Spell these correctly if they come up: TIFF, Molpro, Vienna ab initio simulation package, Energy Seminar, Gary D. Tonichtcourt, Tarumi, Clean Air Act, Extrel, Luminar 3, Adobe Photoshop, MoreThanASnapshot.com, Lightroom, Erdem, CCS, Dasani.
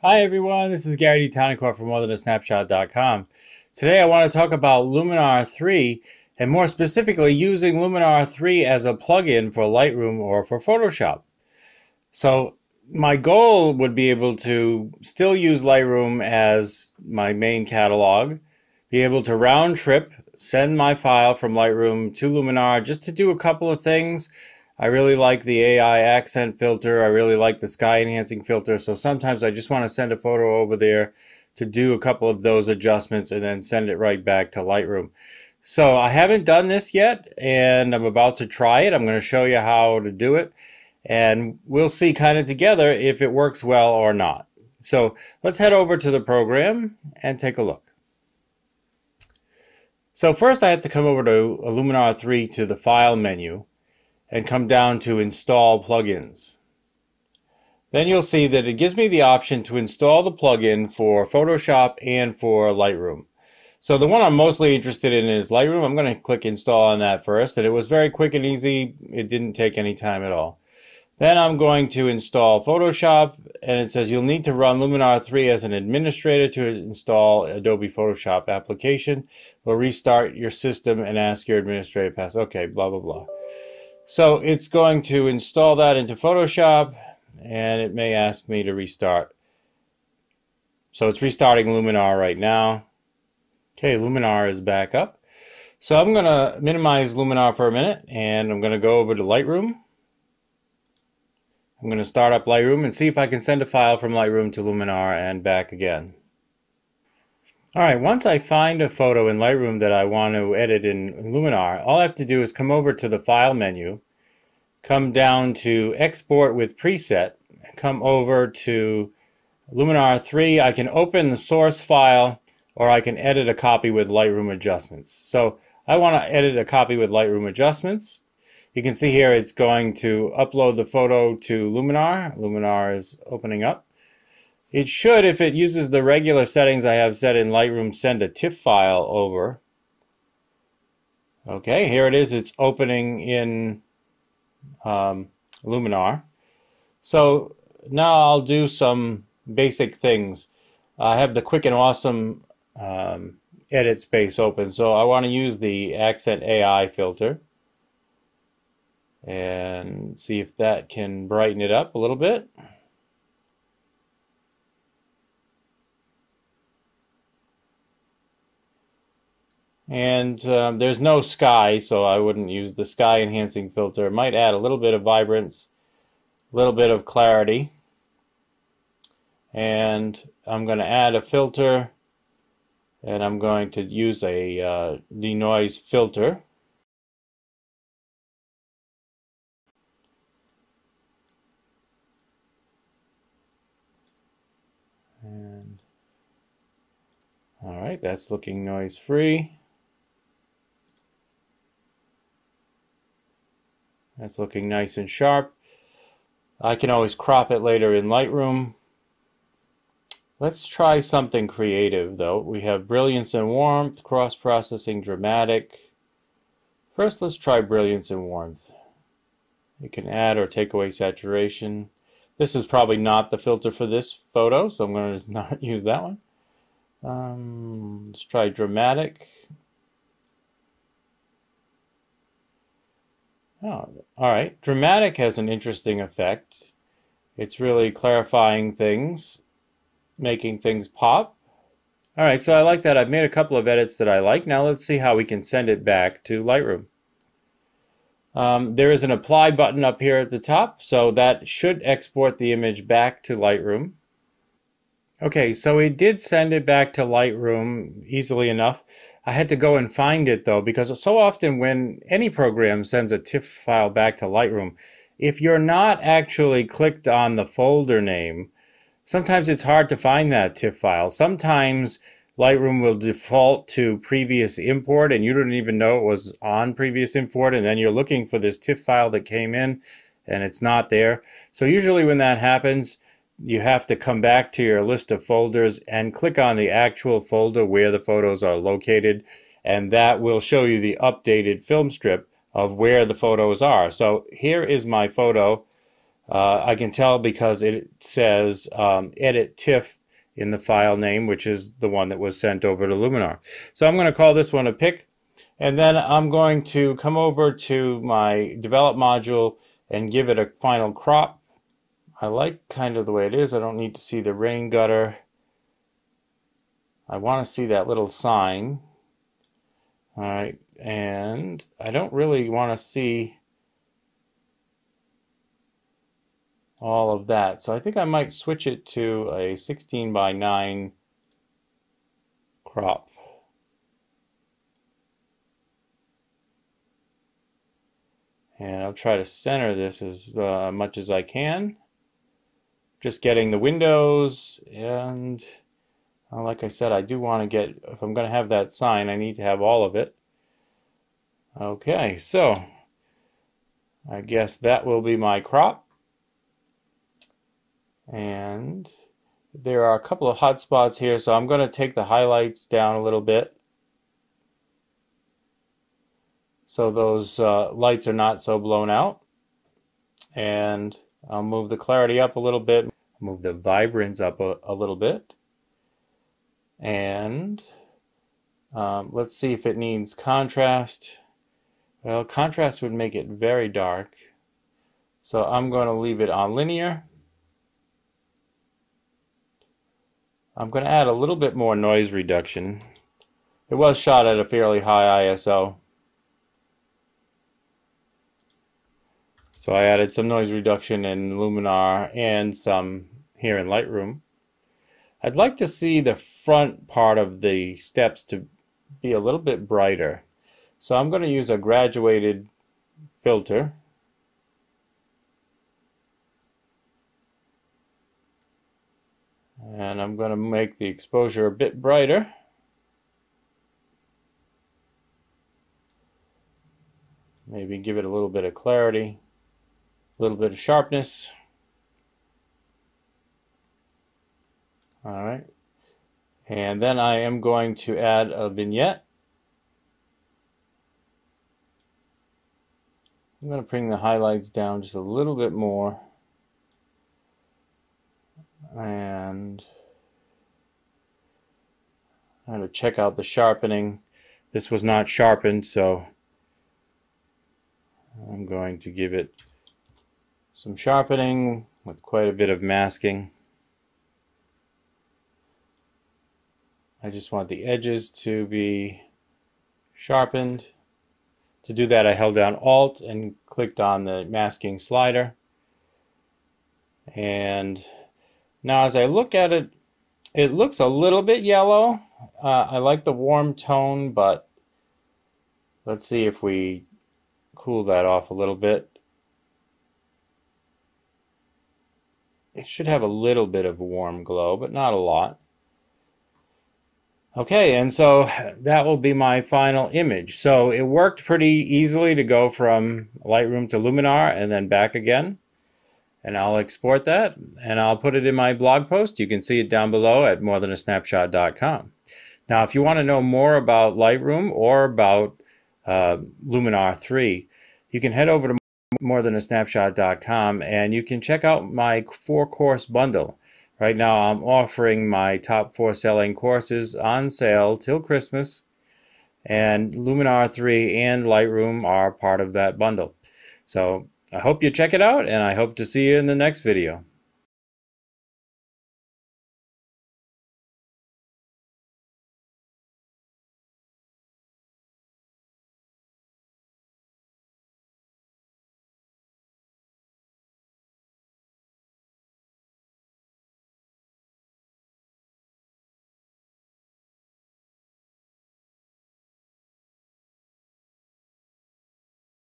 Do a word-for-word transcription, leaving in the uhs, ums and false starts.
Hi everyone, this is Gary D. Tonichtcourt from More Than A Snapshot dot com. Today I want to talk about Luminar three, and more specifically using Luminar three as a plugin for Lightroom or for Photoshop. So my goal would be able to still use Lightroom as my main catalog, be able to round trip, send my file from Lightroom to Luminar just to do a couple of things. I really like the A I accent filter. I really like the sky enhancing filter. So sometimes I just want to send a photo over there to do a couple of those adjustments and then send it right back to Lightroom. So I haven't done this yet, and I'm about to try it. I'm going to show you how to do it, and we'll see kind of together if it works well or not. So let's head over to the program and take a look. So first I have to come over to Luminar three to the file menu and come down to install plugins. Then you'll see that it gives me the option to install the plugin for Photoshop and for Lightroom. So the one I'm mostly interested in is Lightroom. I'm going to click install on that first, and it was very quick and easy. It didn't take any time at all. Then I'm going to install Photoshop, and it says you'll need to run Luminar three as an administrator to install Adobe Photoshop application. We'll restart your system and ask your administrator password. Okay, blah, blah, blah. So it's going to install that into Photoshop, and it may ask me to restart. So it's restarting Luminar right now. Okay, Luminar is back up. So I'm going to minimize Luminar for a minute, and I'm going to go over to Lightroom. I'm going to start up Lightroom and see if I can send a file from Lightroom to Luminar and back again. All right, once I find a photo in Lightroom that I want to edit in Luminar, all I have to do is come over to the File menu, come down to Export with Preset, come over to Luminar three. I can open the source file, or I can edit a copy with Lightroom adjustments. So I want to edit a copy with Lightroom adjustments. You can see here it's going to upload the photo to Luminar. Luminar is opening up. It should, if it uses the regular settings I have set in Lightroom, send a TIFF file over. Okay, here it is. It's opening in um, Luminar. So now I'll do some basic things. I have the quick and awesome um, edit space open, so I want to use the accent A I filter and see if that can brighten it up a little bit. And um, there's no sky, so I wouldn't use the sky enhancing filter. It might add a little bit of vibrance, a little bit of clarity. And I'm going to add a filter, and I'm going to use a uh, denoise filter. And all right, that's looking noise free. That's looking nice and sharp. I can always crop it later in Lightroom. Let's try something creative though. We have brilliance and warmth, cross-processing, dramatic. First let's try brilliance and warmth. You can add or take away saturation. This is probably not the filter for this photo, so I'm going to not use that one. Um, let's try dramatic. Oh, all right. Dramatic has an interesting effect. It's really clarifying things, making things pop. All right, so I like that. I've made a couple of edits that I like. Now let's see how we can send it back to Lightroom. Um, there is an apply button up here at the top, so that should export the image back to Lightroom. Okay, so it did send it back to Lightroom easily enough. I had to go and find it though, because so often when any program sends a TIFF file back to Lightroom, if you're not actually clicked on the folder name, sometimes it's hard to find that TIFF file. Sometimes Lightroom will default to previous import and you don't even know it was on previous import, and then you're looking for this TIFF file that came in and it's not there. So usually when that happens, you have to come back to your list of folders and click on the actual folder where the photos are located, and that will show you the updated film strip of where the photos are. So here is my photo Uh, I can tell because it says um, edit TIFF in the file name, which is the one that was sent over to Luminar. So I'm going to call this one a pic, and then I'm going to come over to my develop module and give it a final crop. I like kind of the way it is. I don't need to see the rain gutter. I want to see that little sign. All right, and I don't really want to see all of that. So I think I might switch it to a sixteen by nine crop. And I'll try to center this as uh, much as I can. Just getting the windows, and uh, like I said, I do want to get, if I'm going to have that sign, I need to have all of it. Okay, so I guess that will be my crop. And there are a couple of hot spots here, so I'm going to take the highlights down a little bit so those uh, lights are not so blown out. And I'll move the clarity up a little bit, move the vibrance up a, a little bit, and um, let's see if it needs contrast. Well, contrast would make it very dark, so I'm going to leave it on linear. I'm going to add a little bit more noise reduction. It was shot at a fairly high I S O. So I added some noise reduction in Luminar and some here in Lightroom. I'd like to see the front part of the steps to be a little bit brighter. So I'm going to use a graduated filter. And I'm going to make the exposure a bit brighter. Maybe give it a little bit of clarity, a little bit of sharpness. All right. And then I am going to add a vignette. I'm going to bring the highlights down just a little bit more. And I'm going to check out the sharpening. This was not sharpened, so I'm going to give it some sharpening with quite a bit of masking. I just want the edges to be sharpened. To do that, I held down Alt and clicked on the masking slider. And now as I look at it, it looks a little bit yellow. Uh, I like the warm tone, but let's see if we cool that off a little bit. It should have a little bit of a warm glow, but not a lot. Okay, and so that will be my final image. So it worked pretty easily to go from Lightroom to Luminar and then back again. And I'll export that, and I'll put it in my blog post. You can see it down below at more than a snapshot dot com. Now, if you want to know more about Lightroom or about uh, Luminar three, you can head over to more than a snapshot dot com, and you can check out my four-course bundle. Right now, I'm offering my top four selling courses on sale till Christmas, and Luminar three and Lightroom are part of that bundle. So I hope you check it out, and I hope to see you in the next video.